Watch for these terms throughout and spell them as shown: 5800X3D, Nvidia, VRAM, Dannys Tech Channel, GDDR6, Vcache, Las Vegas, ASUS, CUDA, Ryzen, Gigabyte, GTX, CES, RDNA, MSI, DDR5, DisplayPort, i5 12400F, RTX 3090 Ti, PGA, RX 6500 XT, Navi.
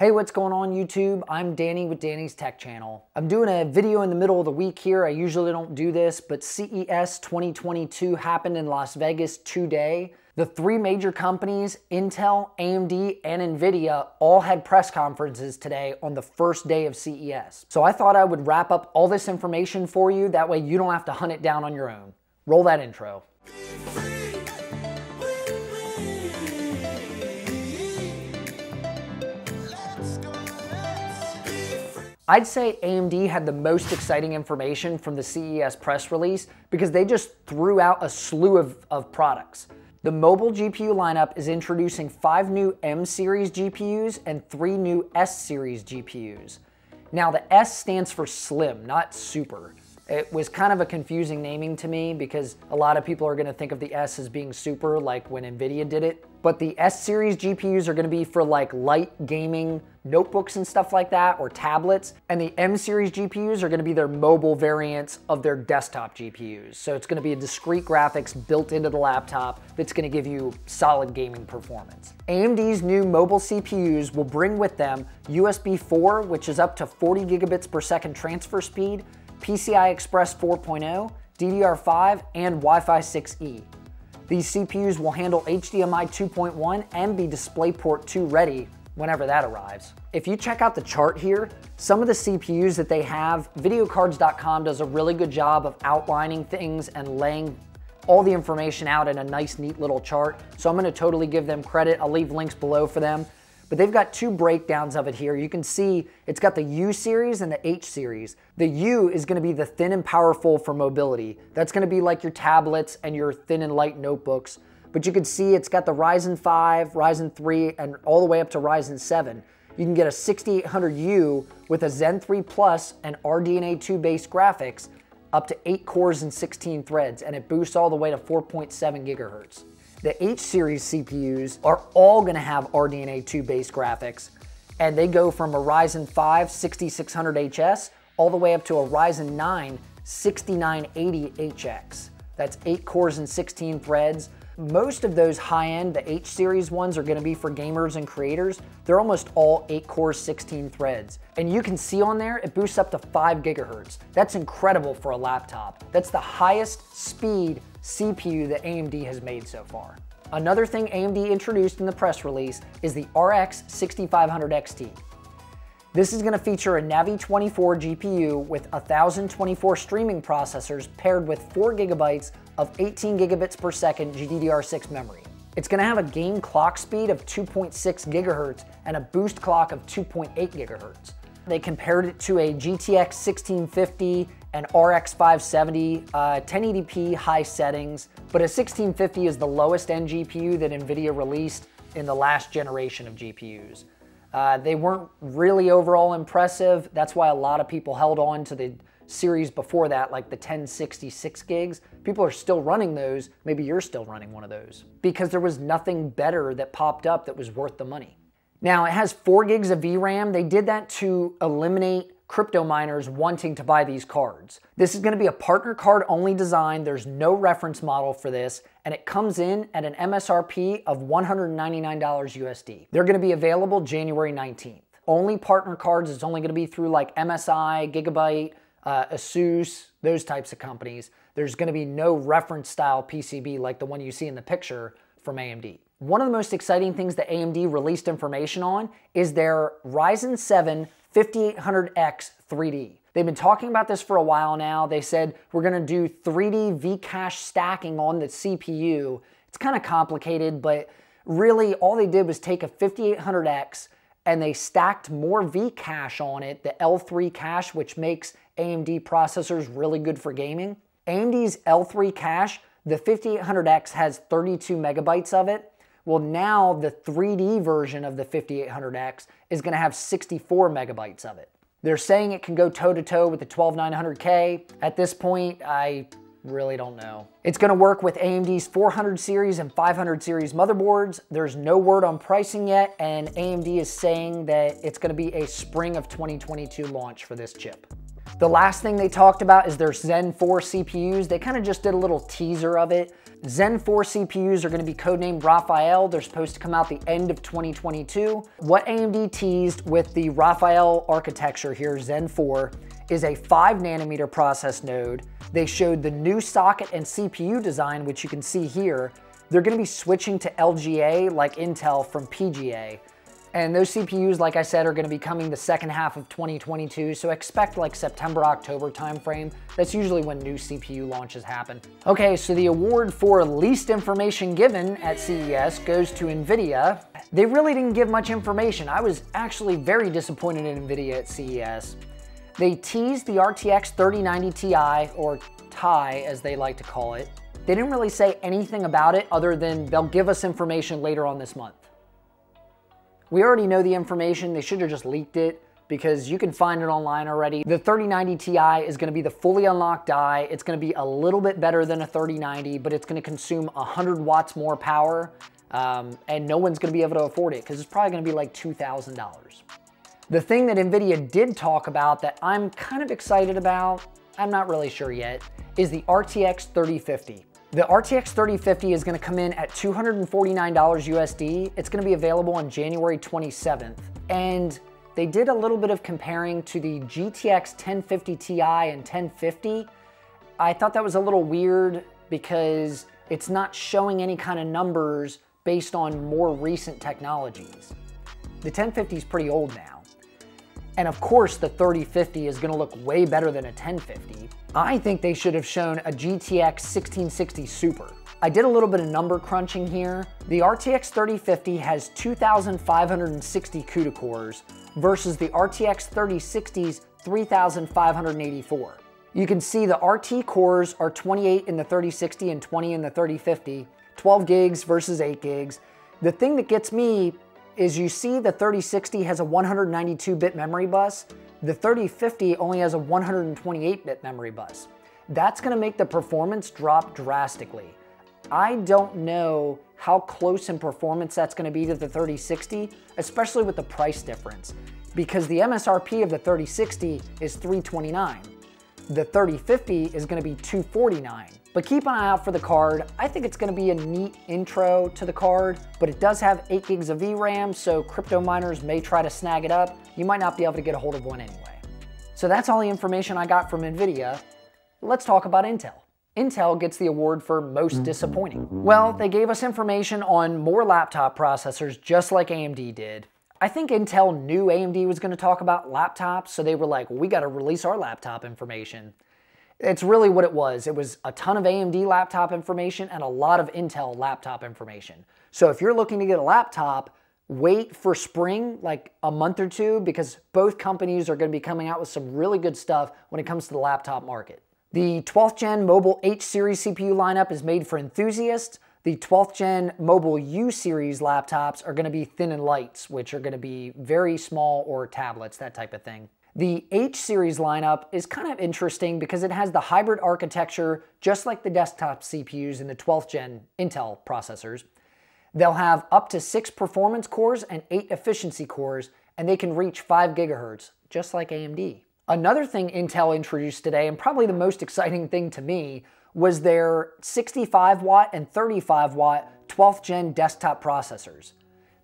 Hey, what's going on YouTube? I'm Danny with Danny's Tech Channel. I'm doing a video in the middle of the week here. I usually don't do this, but CES 2022 happened in Las Vegas today. The three major companies, Intel, AMD, and Nvidia, all had press conferences today on the first day of CES. So I thought I would wrap up all this information for you. That way you don't have to hunt it down on your own. Roll that intro. I'd say AMD had the most exciting information from the CES press release because they just threw out a slew of products. The mobile GPU lineup is introducing 5 new M-series GPUs and 3 new S-series GPUs. Now the S stands for slim, not super. It was kind of a confusing naming to me because a lot of people are gonna think of the S as being super, like when Nvidia did it. But the S-series GPUs are gonna be for like light gaming notebooks and stuff like that, or tablets. And the M-series GPUs are gonna be their mobile variants of their desktop GPUs. So it's gonna be a discrete graphics built into the laptop that's gonna give you solid gaming performance. AMD's new mobile CPUs will bring with them USB 4, which is up to 40 gigabits per second transfer speed, PCI Express 4.0, DDR5, and Wi-Fi 6E. These CPUs will handle HDMI 2.1 and be DisplayPort 2 ready whenever that arrives. If you check out the chart here, some of the CPUs that they have, videocards.com does a really good job of outlining things and laying all the information out in a nice, neat little chart. So I'm gonna totally give them credit. I'll leave links below for them. But they've got two breakdowns of it here. You can see it's got the U series and the H series. The U is gonna be the thin and powerful for mobility. That's gonna be like your tablets and your thin and light notebooks. But you can see it's got the Ryzen 5, Ryzen 3, and all the way up to Ryzen 7. You can get a 6800U with a Zen 4 Plus and RDNA 2 based graphics, up to 8 cores and 16 threads, and it boosts all the way to 4.7 gigahertz. The H series CPUs are all gonna have RDNA 2 based graphics, and they go from a Ryzen 5 6600HS all the way up to a Ryzen 9 6980HX. That's 8 cores and 16 threads. Most of those high-end, the H series ones, are gonna be for gamers and creators. They're almost all 8 cores, 16 threads. And you can see on there, it boosts up to 5 gigahertz. That's incredible for a laptop. That's the highest speed CPU that AMD has made so far. Another thing AMD introduced in the press release is the RX 6500 XT. This is going to feature a Navi 24 GPU with 1024 streaming processors paired with 4 gigabytes of 18 gigabits per second GDDR6 memory. It's going to have a game clock speed of 2.6 gigahertz and a boost clock of 2.8 gigahertz. They compared it to a GTX 1650 and RX 570, 1080p high settings, but a 1650 is the lowest end GPU that Nvidia released in the last generation of GPUs. They weren't really overall impressive. That's why a lot of people held on to the series before that, like the 1066 gigs. People are still running those. Maybe you're still running one of those because there was nothing better that popped up that was worth the money. Now it has 4 gigs of VRAM. They did that to eliminate crypto miners wanting to buy these cards. This is gonna be a partner card only design. There's no reference model for this, and it comes in at an MSRP of $199 USD. They're gonna be available January 19th. Only partner cards is only gonna be through like MSI, Gigabyte, ASUS, those types of companies. There's gonna be no reference style PCB like the one you see in the picture from AMD. One of the most exciting things that AMD released information on is their Ryzen 7 5800X 3D. They've been talking about this for a while now. They said, we're gonna do 3D Vcache stacking on the CPU. It's kind of complicated, but really all they did was take a 5800X and they stacked more Vcache on it, the L3 cache, which makes AMD processors really good for gaming. AMD's L3 cache, the 5800X has 32 megabytes of it. Well, now the 3D version of the 5800X is gonna have 64 megabytes of it. They're saying it can go toe-to-toe with the 12900K. At this point, I really don't know. It's gonna work with AMD's 400 series and 500 series motherboards. There's no word on pricing yet, and AMD is saying that it's gonna be a spring of 2022 launch for this chip. The last thing they talked about is their Zen 4 CPUs. They kind of just did a little teaser of it. Zen 4 CPUs are going to be codenamed Raphael. They're supposed to come out the end of 2022. What AMD teased with the Raphael architecture here, Zen 4, is a 5nm process node. They showed the new socket and CPU design, which you can see here. They're going to be switching to LGA like Intel from PGA. And those CPUs, like I said, are going to be coming the second half of 2022. So expect like September, October timeframe. That's usually when new CPU launches happen. Okay, so the award for least information given at CES goes to Nvidia. They really didn't give much information. I was actually very disappointed in Nvidia at CES. They teased the RTX 3090 Ti, or Ti as they like to call it. They didn't really say anything about it other than they'll give us information later on this month. We already know the information. They should have just leaked it because you can find it online already. The 3090 Ti is gonna be the fully unlocked die. It's gonna be a little bit better than a 3090, but it's gonna consume 100 watts more power, and no one's gonna be able to afford it because it's probably gonna be like $2,000. The thing that Nvidia did talk about that I'm kind of excited about, I'm not really sure yet, is the RTX 3050. The RTX 3050 is going to come in at $249 USD. It's going to be available on January 27th. And they did a little bit of comparing to the GTX 1050 Ti and 1050. I thought that was a little weird because it's not showing any kind of numbers based on more recent technologies. The 1050 is pretty old now. And of course, the 3050 is going to look way better than a 1050. I think they should have shown a GTX 1660 Super. I did a little bit of number crunching here. The RTX 3050 has 2,560 CUDA cores versus the RTX 3060's 3,584. You can see the RT cores are 28 in the 3060 and 20 in the 3050, 12 gigs versus 8 gigs. The thing that gets me is you see the 3060 has a 192-bit memory bus. The 3050 only has a 128-bit memory bus. That's gonna make the performance drop drastically. I don't know how close in performance that's gonna be to the 3060, especially with the price difference, because the MSRP of the 3060 is $329. The 3050 is gonna be $249. But keep an eye out for the card. I think it's gonna be a neat intro to the card, but it does have 8 gigs of VRAM, so crypto miners may try to snag it up. You might not be able to get a hold of one anyway. So that's all the information I got from Nvidia. Let's talk about Intel. Intel gets the award for most disappointing. Well, they gave us information on more laptop processors just like AMD did. I think Intel knew AMD was gonna talk about laptops, so they were like, we gotta release our laptop information. It's really what it was. It was a ton of AMD laptop information and a lot of Intel laptop information. So if you're looking to get a laptop, wait for spring, like a month or two, because both companies are going to be coming out with some really good stuff when it comes to the laptop market. The 12th gen Mobile H series CPU lineup is made for enthusiasts. The 12th gen Mobile U series laptops are going to be thin and lights, which are going to be very small, or tablets, that type of thing. The H series lineup is kind of interesting because it has the hybrid architecture, just like the desktop CPUs in the 12th gen Intel processors. They'll have up to 6 performance cores and 8 efficiency cores, and they can reach 5 gigahertz, just like AMD. Another thing Intel introduced today, and probably the most exciting thing to me, was their 65 watt and 35 watt 12th gen desktop processors.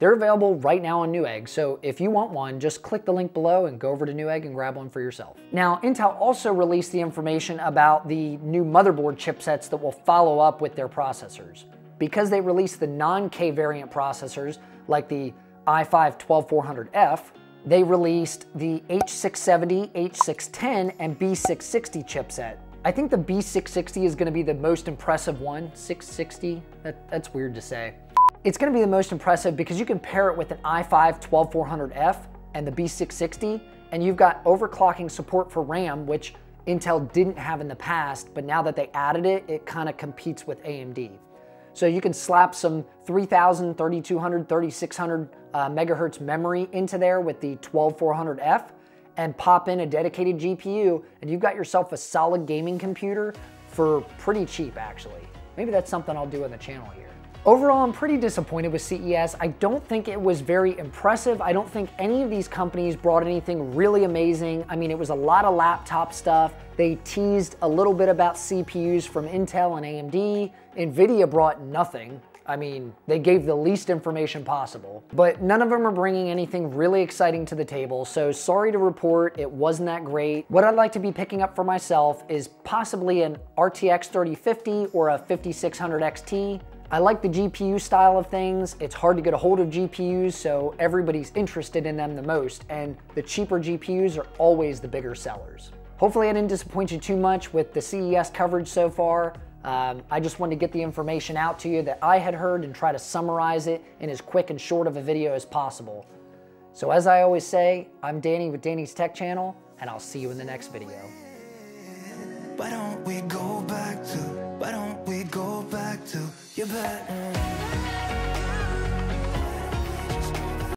They're available right now on Newegg, so if you want one, just click the link below and go over to Newegg and grab one for yourself. Now, Intel also released the information about the new motherboard chipsets that will follow up with their processors. Because they released the non-K variant processors, like the i5 12400F, they released the H670, H610, and B660 chipset. I think the B660 is gonna be the most impressive one. 660, that's weird to say. It's gonna be the most impressive because you can pair it with an i5 12400F and the B660, and you've got overclocking support for RAM, which Intel didn't have in the past, but now that they added it, it kind of competes with AMD. So you can slap some 3000, 3200, 3600 megahertz memory into there with the 12400F and pop in a dedicated GPU, and you've got yourself a solid gaming computer for pretty cheap, actually. Maybe that's something I'll do on the channel here. Overall, I'm pretty disappointed with CES. I don't think it was very impressive. I don't think any of these companies brought anything really amazing. I mean, it was a lot of laptop stuff. They teased a little bit about CPUs from Intel and AMD. Nvidia brought nothing. I mean, they gave the least information possible, but none of them are bringing anything really exciting to the table. So sorry to report, it wasn't that great. What I'd like to be picking up for myself is possibly an RTX 3050 or a 5600 XT. I like the GPU style of things. It's hard to get a hold of GPUs, so everybody's interested in them the most, and the cheaper GPUs are always the bigger sellers. Hopefully I didn't disappoint you too much with the CES coverage so far. I just wanted to get the information out to you that I had heard and try to summarize it in as quick and short of a video as possible. So as I always say, I'm Danny with Danny's Tech Channel, and I'll see you in the next video. Why don't we go back to your bed?